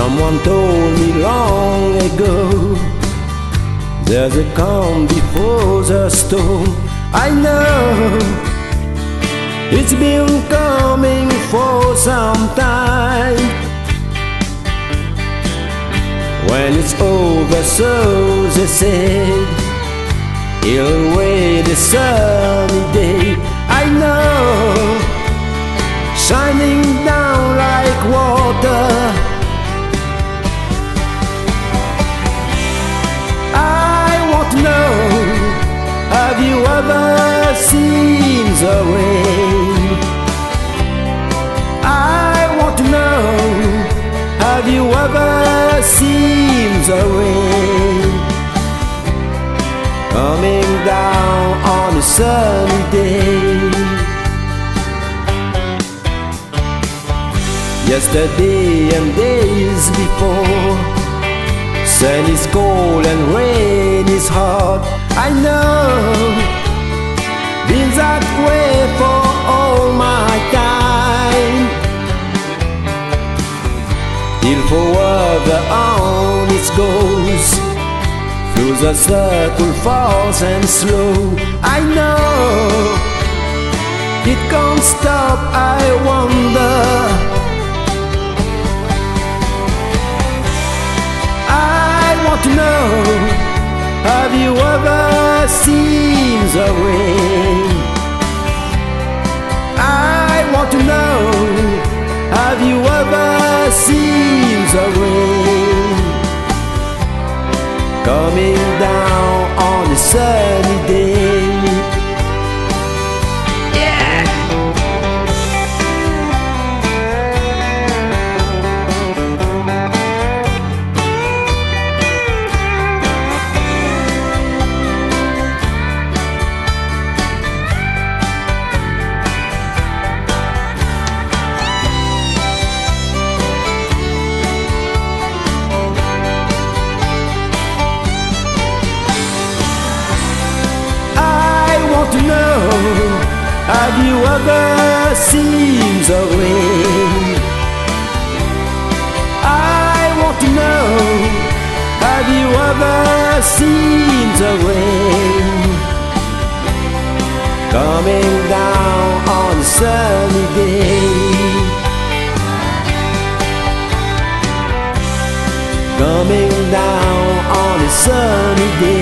Someone told me long ago, there's a calm before the storm. I know it's been coming for some time. When it's over, so they say, it'll wait a sunny day. I know, shining down like water. I want to know, have you ever seen the rain? I want to know, have you ever seen the rain coming down on a sunny day? Yesterday and days before, sun is cold and rain is hot. I know, been that way for all my time. Till forever on it goes, through the circle fast and slow. I know, it can't stop, I wonder. No, have you ever seen the rain? I want to know, have you ever seen the rain coming down on a sunny day? Have you ever seen the rain? I want to know, have you ever seen the rain coming down on a sunny day? Coming down on a sunny day.